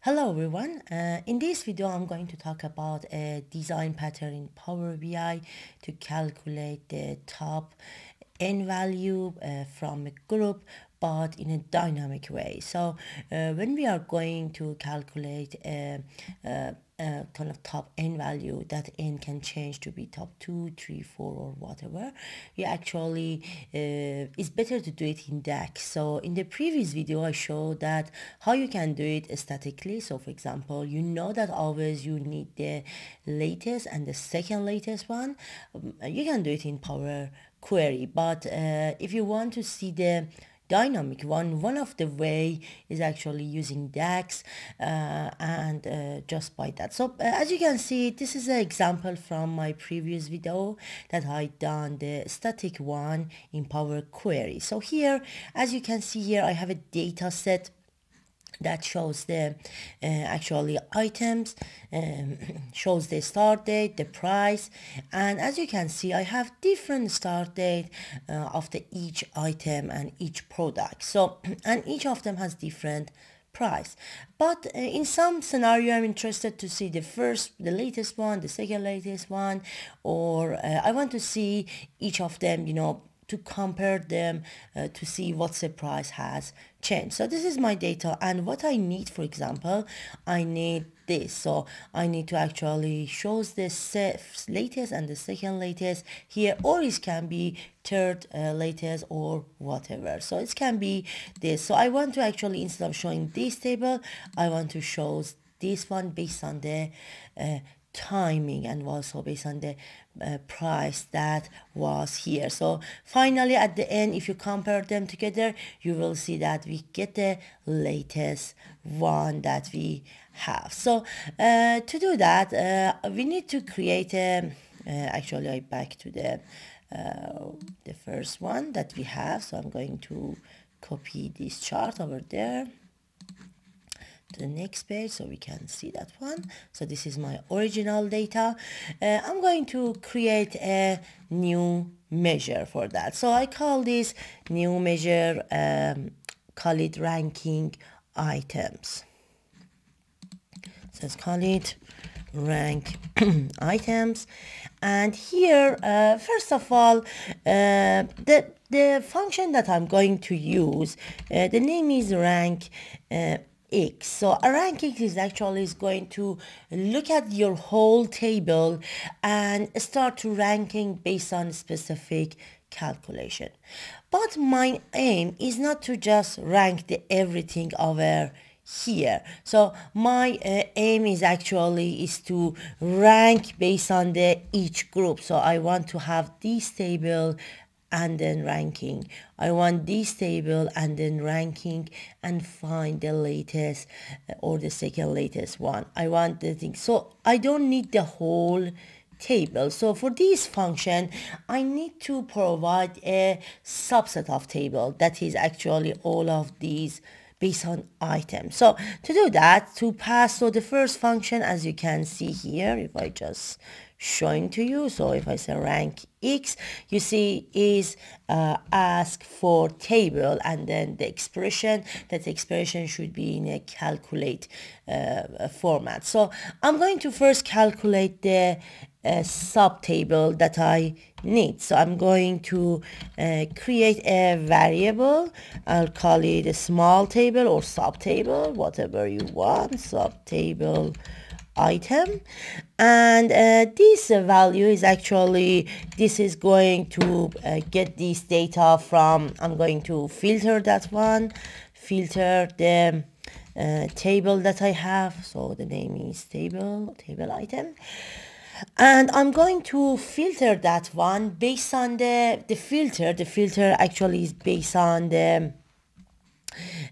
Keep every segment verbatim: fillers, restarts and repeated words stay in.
Hello everyone, uh, in this video I'm going to talk about a design pattern in Power B I to calculate the top N value uh, from a group, but in a dynamic way. So uh, when we are going to calculate a, a, a kind of top N value, that N can change to be top two, three, four or whatever, you actually uh, it's better to do it in DAX. So in the previous video I showed that how you can do it statically. So for example, you know that always you need the latest and the second latest one. You can do it in Power Query, but uh, if you want to see the dynamic one, one of the way is actually using DAX uh, and uh, just by that. So uh, as you can see, this is an example from my previous video that I done the static one in Power Query. So here, as you can see here, I have a data set that shows the uh, actually items, um, shows the start date, the price, and as you can see I have different start date uh, of the each item and each product. So, and each of them has different price, but uh, in some scenario I'm interested to see the first, the latest one, the second latest one, or uh, I want to see each of them, you know, to compare them uh, to see what the price has changed. So this is my data, and what I need, for example, I need this. So I need to actually shows the first latest and the second latest here, or it can be third uh, latest or whatever. So it can be this. So I want to actually, instead of showing this table, I want to shows this one based on the uh, timing and also based on the uh, price that was here. So finally at the end, if you compare them together, you will see that we get the latest one that we have. So uh, to do that, uh, we need to create a uh, actually I back to the uh, the first one that we have. So I'm going to copy this chart over there to the next page so we can see that one. So this is my original data. uh, I'm going to create a new measure for that. So I call this new measure, um, call it ranking items. So let's call it rank items. And here uh, first of all, uh, the the function that I'm going to use, uh, the name is rank uh, X. So RANKX is actually is going to look at your whole table and start to ranking based on specific calculation. But my aim is not to just rank the everything over here. So my uh, aim is actually is to rank based on the each group. So I want to have this table and then ranking. I want this table and then ranking and find the latest or the second latest one. I want the thing. So I don't need the whole table. So for this function, I need to provide a subset of table that is actually all of these based on items. So to do that, to pass, so the first function, as you can see here, if I just showing to you, so if I say rank X, you see is uh, ask for table, and then the expression, that expression should be in a calculate uh, format. So I'm going to first calculate the uh, sub table that I need. So I'm going to uh, create a variable. I'll call it a small table or sub table, whatever you want, sub table item, and uh, this uh, value is actually, this is going to uh, get this data from, I'm going to filter that one, filter the uh, table that I have. So the name is table, table item, and I'm going to filter that one based on the, the filter, the filter actually is based on the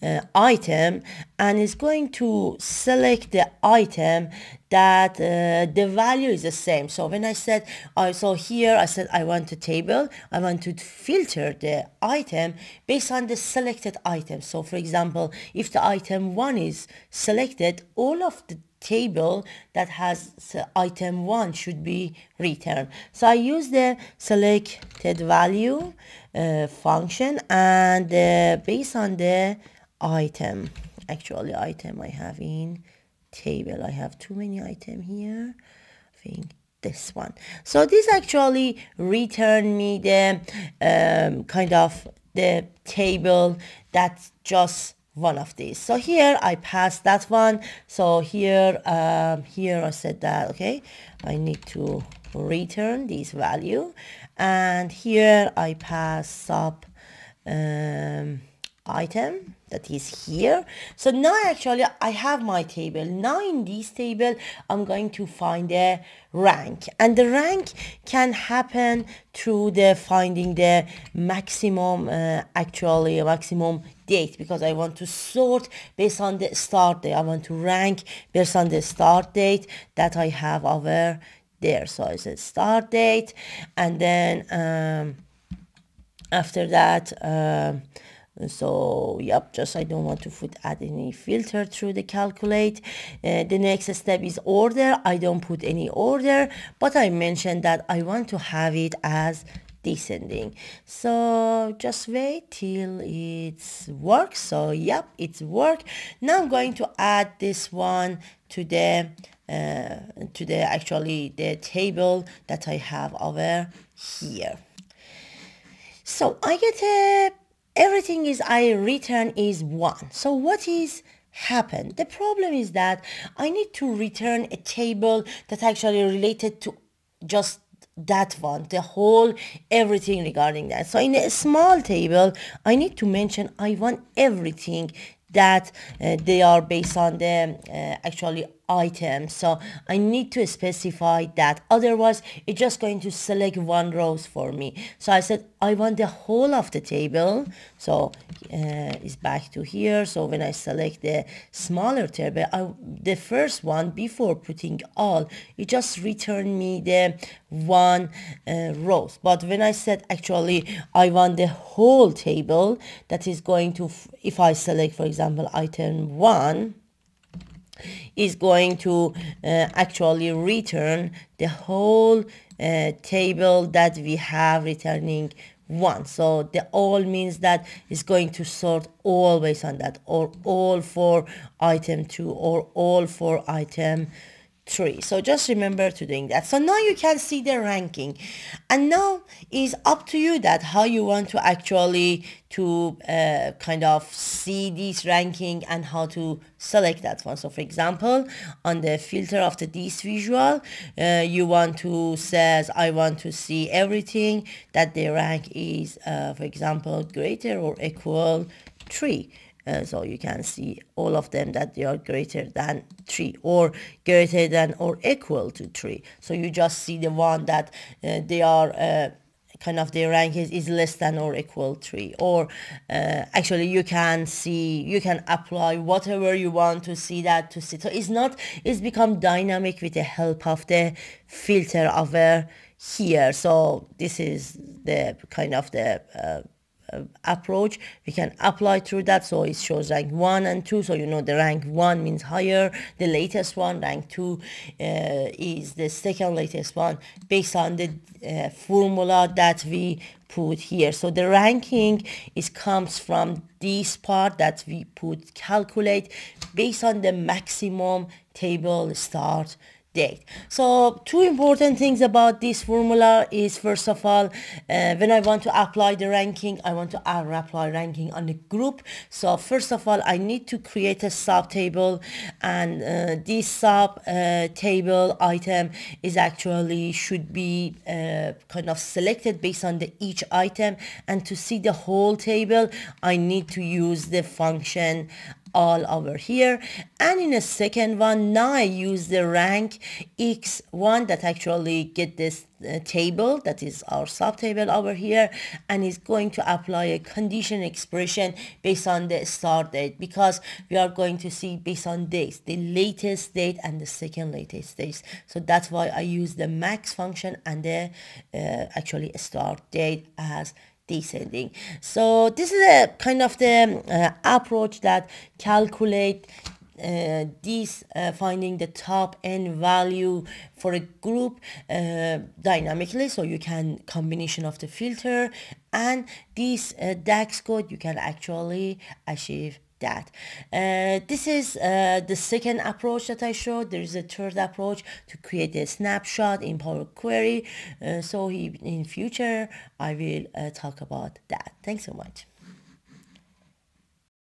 Uh, item, and it's going to select the item that uh, the value is the same. So when I said I uh, so here I said I want a table, I want to filter the item based on the selected item. So for example, if the item one is selected, all of the table that has item one should be returned. So I use the selected value uh, function, and uh, based on the item, actually item I have in table, I have too many item here, I think this one. So this actually return me the um, kind of the table that's just one of these. So here I pass that one. So here um, here I said that okay, I need to return this value, and here I pass sub um, item that is here. So now actually I have my table. Now in this table I'm going to find a rank, and the rank can happen through the finding the maximum uh, actually maximum date, because I want to sort based on the start date. I want to rank based on the start date that I have over there. So I said start date, and then um, after that um, so yep, just I don't want to put add any filter through the calculate. Uh, the next step is order. I don't put any order, but I mentioned that I want to have it as descending. So just wait till it's works. So yep, it's worked. Now I'm going to add this one to the uh, to the actually the table that I have over here. So I get a everything is I return is one. So what is happened? The problem is that I need to return a table that actually related to just that one, the whole everything regarding that. So in a small table, I need to mention I want everything that uh, they are based on the uh, actually item. So I need to specify that, otherwise it's just going to select one rows for me. So I said I want the whole of the table. So uh, it's back to here. So when I select the smaller table, I, the first one before putting all, it just returned me the one uh, rows. But when I said actually I want the whole table, that is going to, if I select for example item one, is going to uh, actually return the whole uh, table that we have returning one. So the all means that it's going to sort all based on that, or all for item two, or all for item three. So just remember to doing that. So now you can see the ranking, and now is up to you that how you want to actually to uh, kind of see this ranking and how to select that one. So for example, on the filter of the this visual, uh, you want to says I want to see everything that the rank is uh, for example greater or equal three. Uh, so you can see all of them that they are greater than three, or greater than or equal to three. So you just see the one that uh, they are uh, kind of their rank is, is less than or equal to three. Or uh, actually you can see, you can apply whatever you want to see that to see. So it's not, it's become dynamic with the help of the filter over here. So this is the kind of the uh, Uh, approach we can apply through that. So it shows rank one and two, so you know the rank one means higher, the latest one. Rank two uh, is the second latest one based on the uh, formula that we put here. So the ranking is comes from this part that we put calculate based on the maximum table start date. So two important things about this formula is, first of all, uh, when I want to apply the ranking, I want to apply ranking on the group. So first of all, I need to create a sub table, and uh, this sub uh, table item is actually should be uh, kind of selected based on the each item, and to see the whole table I need to use the function all over here. And in a second one, now I use the rank X one that actually get this uh, table that is our sub table over here, and is going to apply a condition expression based on the start date, because we are going to see based on dates, the latest date and the second latest dates. So that's why I use the max function and the uh, actually start date as descending. So this is a kind of the uh, approach that calculate uh, this uh, finding the top n value for a group uh, dynamically. So you can combination of the filter and this uh, DAX code, you can actually achieve that. Uh, this is uh, the second approach that I showed. There is a third approach to create a snapshot in Power Query. Uh, so he, in future, I will uh, talk about that. Thanks so much.